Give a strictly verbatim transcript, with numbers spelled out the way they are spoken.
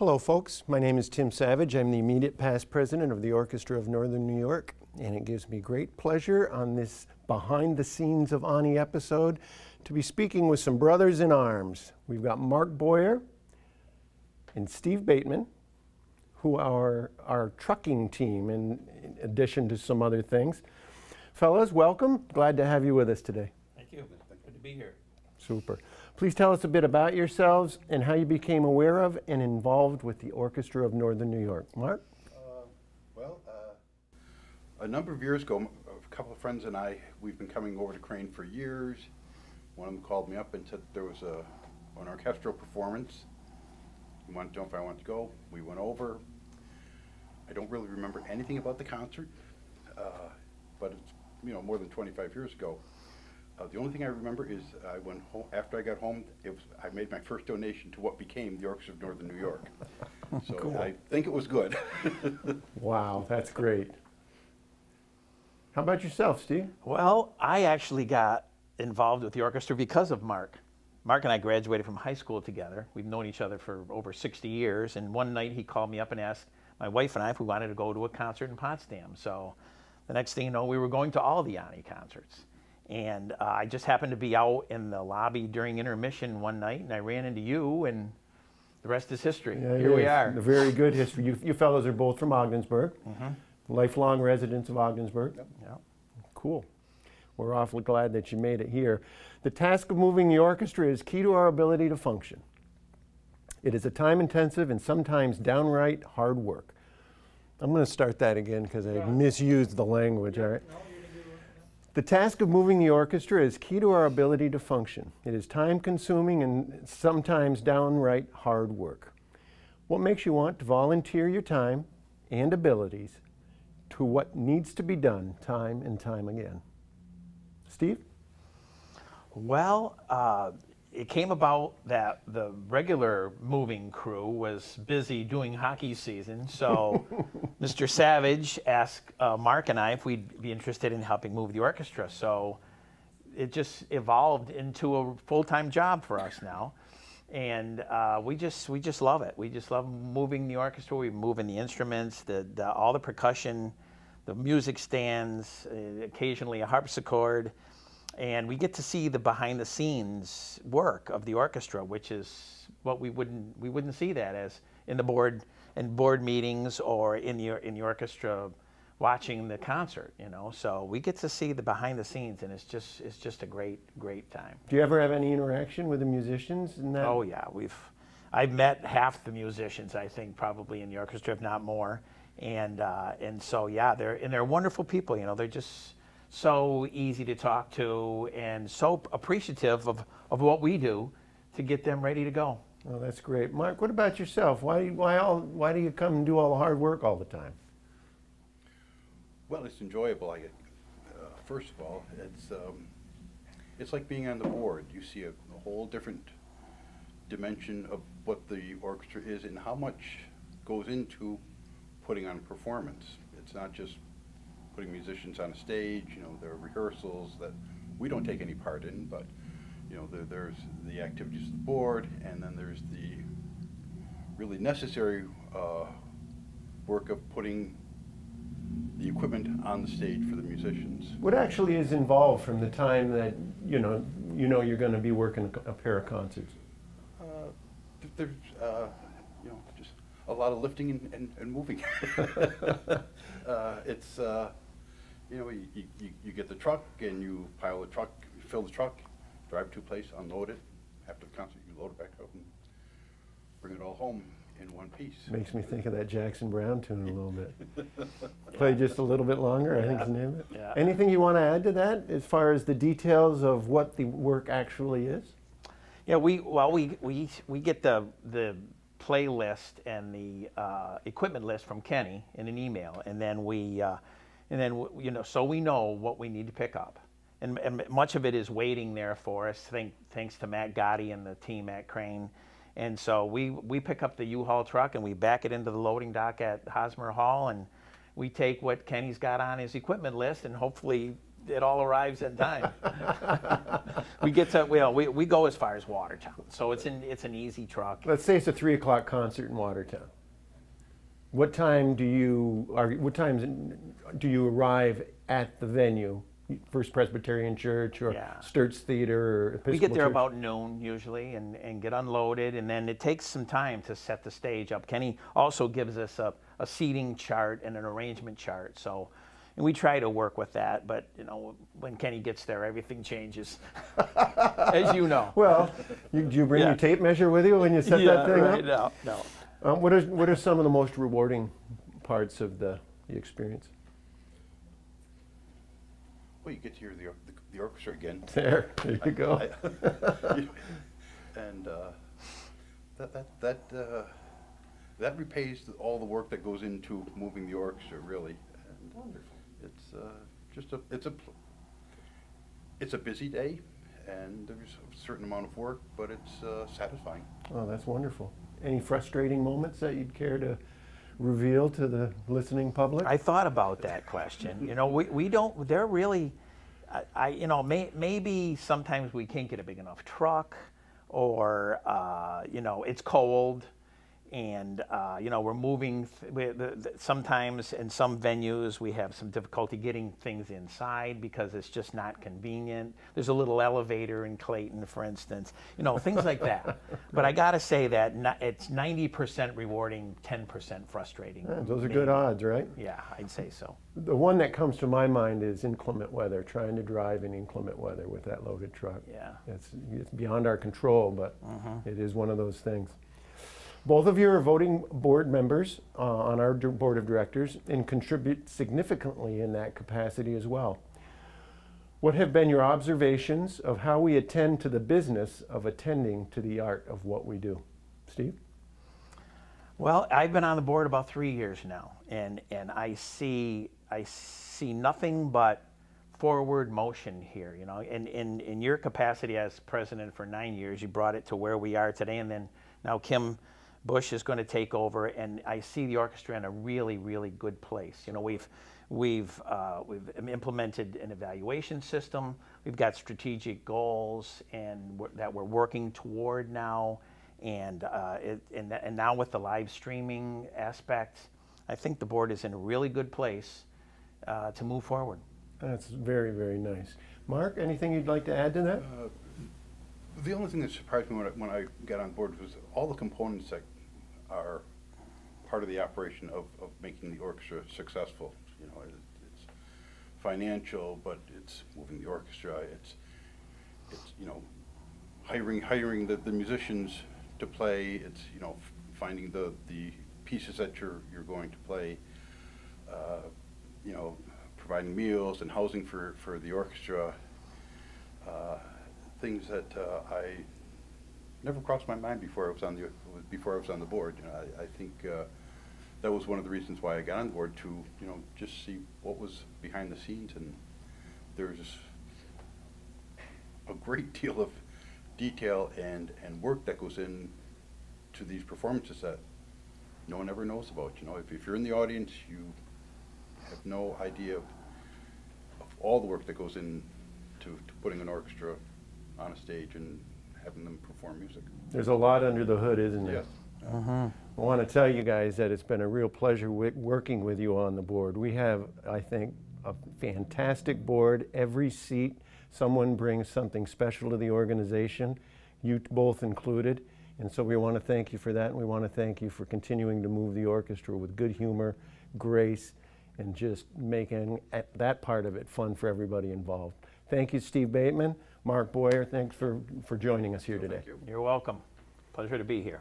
Hello folks, my name is Tim Savage. I'm the immediate past president of the Orchestra of Northern New York, and it gives me great pleasure on this Behind the Scenes of Ani episode to be speaking with some brothers in arms. We've got Mark Boyer and Steve Bateman, who are our trucking team in addition to some other things. Fellas, welcome. Glad to have you with us today. Thank you. Good to be here. Super. Please tell us a bit about yourselves and how you became aware of and involved with the Orchestra of Northern New York. Mark? Uh, well, uh, a number of years ago, a couple of friends and I, we've been coming over to Crane for years. One of them called me up and said there was a, an orchestral performance. He wanted to know if I wanted to go. We went over. I don't really remember anything about the concert, uh, but it's, you know, more than twenty-five years ago. Uh, the only thing I remember is I went home, after I got home, it was, I made my first donation to what became the Orchestra of Northern New York. So cool. I think it was good. Wow, that's great. How about yourself, Steve? Well, I actually got involved with the orchestra because of Mark. Mark and I graduated from high school together. We've known each other for over sixty years, and one night he called me up and asked my wife and I if we wanted to go to a concert in Potsdam. So the next thing you know, we were going to all the Yanni concerts. And uh, I just happened to be out in the lobby during intermission one night, and I ran into you, and the rest is history. Yeah, Here is. we are. A very good history. You, you fellows are both from Ogdensburg, mm-hmm. lifelong residents of Ogdensburg. Yep. Yep. Cool. We're awfully glad that you made it here. The task of moving the orchestra is key to our ability to function. It is a time-intensive and sometimes downright hard work. I'm going to start that again because I yeah. misused the language, yeah. all right? No. The task of moving the orchestra is key to our ability to function. It is time-consuming and sometimes downright hard work. What makes you want to volunteer your time and abilities to what needs to be done time and time again? Steve? Well, uh, it came about that the regular moving crew was busy doing hockey season, so Mister Savage asked uh, Mark and I if we'd be interested in helping move the orchestra. So it just evolved into a full-time job for us now, and uh, we just we just love it. We just love moving the orchestra. We're moving the instruments, the, the all the percussion, the music stands, uh, occasionally a harpsichord. And we get to see the behind-the-scenes work of the orchestra, which is what we wouldn't we wouldn't see that as in the board and board meetings or in the in the orchestra watching the concert, you know. So we get to see the behind-the-scenes, and it's just it's just a great great time. Do you ever have any interaction with the musicians in that? Oh yeah, we've I've met half the musicians, I think, probably in the orchestra, if not more. And uh, and so yeah, they're and they're wonderful people, you know. They're just so easy to talk to and so appreciative of, of what we do to get them ready to go. Oh, that's great. Mark, what about yourself? Why, why, all, why do you come and do all the hard work all the time? Well, it's enjoyable. I get, uh, first of all, it's, um, it's like being on the board. You see a, a whole different dimension of what the orchestra is and how much goes into putting on a performance. It's not just putting musicians on a stage, you know, there are rehearsals that we don't take any part in, but, you know, there, there's the activities of the board, and then there's the really necessary uh, work of putting the equipment on the stage for the musicians. What actually is involved from the time that, you know, you know you're going to be working a pair of concerts? Uh, there's, uh, you know, just a lot of lifting and, and, and moving. uh, it's, uh, you know, you, you, you get the truck and you pile the truck, fill the truck, drive to a place, unload it. After the concert, you load it back up and bring it all home in one piece. Makes me think of that Jackson Brown tune a little bit. Play just a little bit longer, yeah. I think is the name of it. Yeah. Anything you want to add to that as far as the details of what the work actually is? Yeah, we, well, we, we, we get the, the playlist and the uh, equipment list from Kenny in an email, and then we, uh, and then w you know, so we know what we need to pick up, and, and much of it is waiting there for us. Thank, thanks to Matt Gotti and the team at Crane, and so we we pick up the U-Haul truck and we back it into the loading dock at Hosmer Hall, and we take what Kenny's got on his equipment list, and hopefully it all arrives in time. We get to, well, we we go as far as Watertown, so it's an it's an easy truck. Let's say it's a three o'clock concert in Watertown. What time do you are? What times do you arrive at the venue? First Presbyterian Church or yeah. Sturt's Theater. Or Episcopal we get there Church. About noon usually, and, and get unloaded, and then it takes some time to set the stage up. Kenny also gives us a, a seating chart and an arrangement chart, so and we try to work with that. But you know, when Kenny gets there, everything changes, as you know. Well, you, do you bring yeah. your tape measure with you when you set yeah, that thing right, up? No, no. Um, what are what are some of the most rewarding parts of the, the experience? Well, you get to hear the, the, the orchestra again. There, there you I, go. I, you, and uh, that that that uh, that repays all the work that goes into moving the orchestra, really. And wonderful. It's uh, just a it's a it's a busy day, and there's a certain amount of work, but it's uh, satisfying. Oh, that's wonderful. Any frustrating moments that you'd care to reveal to the listening public? I thought about that question. You know, we, we don't, they're really, I, I you know, may, maybe sometimes we can't get a big enough truck, or, uh, you know, it's cold, and, uh, you know, we're moving, we, the, the, sometimes in some venues we have some difficulty getting things inside because it's just not convenient. There's a little elevator in Clayton, for instance, you know, things like that. But I gotta say that not, it's ninety percent rewarding, ten percent frustrating. Yeah, those are maybe good odds, right? Yeah, I'd say so. The one that comes to my mind is inclement weather, trying to drive in inclement weather with that loaded truck. Yeah. It's, it's beyond our control, but mm-hmm. it is one of those things. Both of you are voting board members uh, on our board of directors and contribute significantly in that capacity as well. What have been your observations of how we attend to the business of attending to the art of what we do? Steve? Well, I've been on the board about three years now, and, and I see, I see nothing but forward motion here, you know. And in, in your capacity as president for nine years, you brought it to where we are today, and then now Kim Bush is going to take over, and I see the orchestra in a really, really good place. You know, we've we've uh, we've implemented an evaluation system. We've got strategic goals, and we're, that we're working toward now, and uh, it, and and now with the live streaming aspect, I think the board is in a really good place uh, to move forward. That's very, very nice. Mark, anything you'd like to add to that? Uh, The only thing that surprised me when I, when I got on board was all the components that are part of the operation of, of making the orchestra successful. You know, it, it's financial, but it's moving the orchestra. It's, it's you know, hiring hiring the, the musicians to play. It's, you know, finding the the pieces that you're you're going to play. Uh, you know, providing meals and housing for for the orchestra. Uh, Things that uh, I never crossed my mind before I was on the before I was on the board. You know, I, I think uh, that was one of the reasons why I got on board, to you know just see what was behind the scenes, and there's a great deal of detail and and work that goes in to these performances that no one ever knows about. You know, if, if you're in the audience, you have no idea of, of all the work that goes in to, to putting an orchestra on a stage and having them perform music. There's a lot under the hood, isn't there? Yes. Uh-huh. I want to tell you guys that it's been a real pleasure wi working with you on the board. We have, I think, a fantastic board. Every seat, someone brings something special to the organization, you both included. And so we want to thank you for that, and we want to thank you for continuing to move the orchestra with good humor, grace, and just making that part of it fun for everybody involved. Thank you, Steve Bateman. Mark Boyer, thanks for, for joining us here today. Thank you. You're welcome. Pleasure to be here.